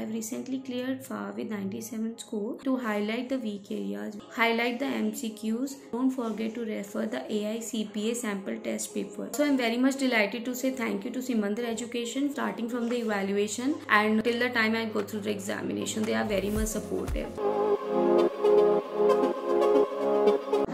have recently cleared FAR with 97 score. To highlight the weak areas, highlight the MCQs. Don't forget to refer the AICPA sample test paper. So I am very much delighted to say thank you to Simandhar Education, starting from the evaluation and till the time I go through the examination. They are very much supportive.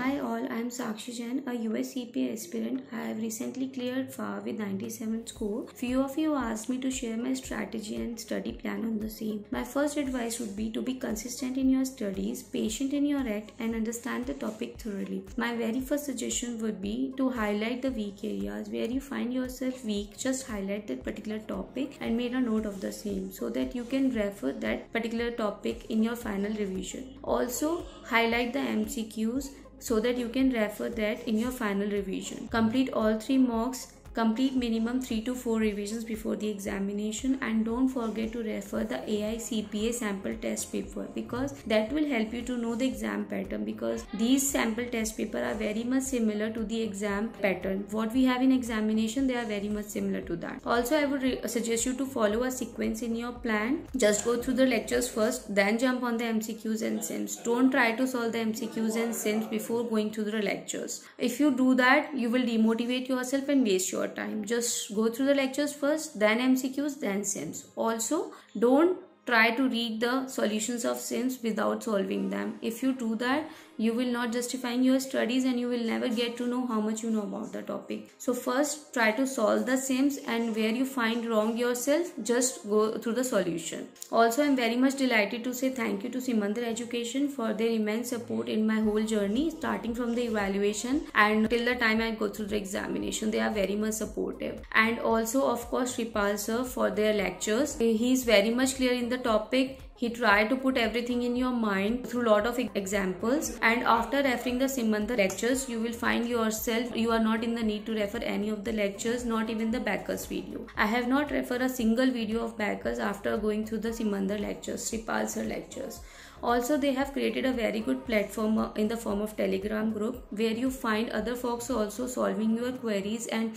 I am Sakshi Jain, a US CPA aspirant. I have recently cleared FAR with 97 score. Few of you asked me to share my strategy and study plan on the same. My first advice would be to be consistent in your studies, patient in your act, and understand the topic thoroughly. My very first suggestion would be to highlight the weak areas. Where you find yourself weak, just highlight that particular topic and make a note of the same so that you can refer that particular topic in your final revision. Also, highlight the MCQs so that you can refer that in your final revision. Complete all 3 mocks. Complete minimum 3 to 4 revisions before the examination, and don't forget to refer the AICPA sample test paper, because that will help you to know the exam pattern, because these sample test paper are very much similar to the exam pattern. What we have in examination, they are very much similar to that. Also, I would suggest you to follow a sequence in your plan. Just go through the lectures first, then jump on the MCQs and sims. Don't try to solve the MCQs and sims before going through the lectures. If you do that, you will demotivate yourself and waste your time. Just go through the lectures first, then MCQs, then sims. Also, don't try to read the solutions of sims without solving them. If you do that, you will not justify your studies and you will never get to know how much you know about the topic. So first, try to solve the sims, and where you find wrong yourself, just go through the solution. Also, I am very much delighted to say thank you to Simandhar Education for their immense support in my whole journey, starting from the evaluation and till the time I go through the examination. They are very much supportive. And also, of course, Shripal sir for their lectures. He is very much clear in the topic. He tried to put everything in your mind through lot of examples, and after referring the Simandhar lectures, you will find yourself you are not in the need to refer any of the lectures, not even the Becker's video. I have not referred a single video of Becker's after going through the Simandhar lectures, Shripal sir lectures. Also, they have created a very good platform in the form of Telegram group, where you find other folks also solving your queries and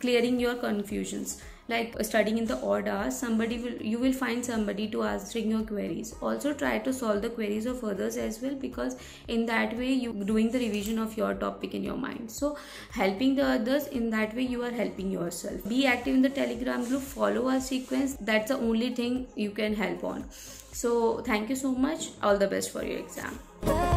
clearing your confusions. Like studying in the odd hours, you will find somebody to answering your queries. Also, try to solve the queries of others as well, because in that way you doing the revision of your topic in your mind. So helping the others, in that way you are helping yourself. Be active in the Telegram group, follow our sequence. That's the only thing you can help on. So thank you so much. All the best for your exam.